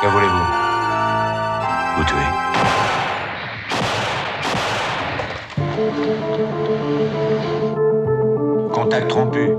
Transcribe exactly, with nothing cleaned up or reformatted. Que voulez-vous? Vous tuer. Contact rompu.